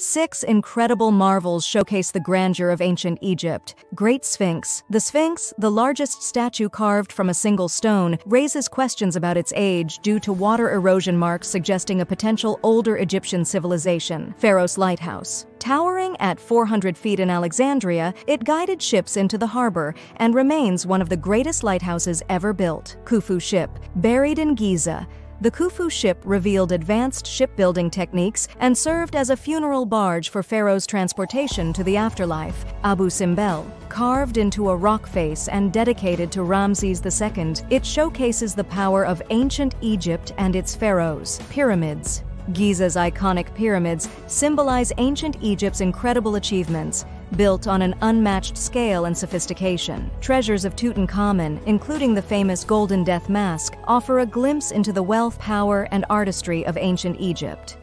Six incredible marvels showcase the grandeur of ancient Egypt. Great Sphinx. The Sphinx, the largest statue carved from a single stone, raises questions about its age due to water erosion marks suggesting a potential older Egyptian civilization. Pharos Lighthouse. Towering at 400 feet in Alexandria, it guided ships into the harbor and remains one of the greatest lighthouses ever built. Khufu Ship. Buried in Giza. The Khufu ship revealed advanced shipbuilding techniques and served as a funeral barge for pharaohs' transportation to the afterlife. Abu Simbel. Carved into a rock face and dedicated to Ramses II, it showcases the power of ancient Egypt and its pharaohs. Pyramids. Giza's iconic pyramids symbolize ancient Egypt's incredible achievements, built on an unmatched scale and sophistication. Treasures of Tutankhamun, including the famous Golden Death Mask, offer a glimpse into the wealth, power, and artistry of ancient Egypt.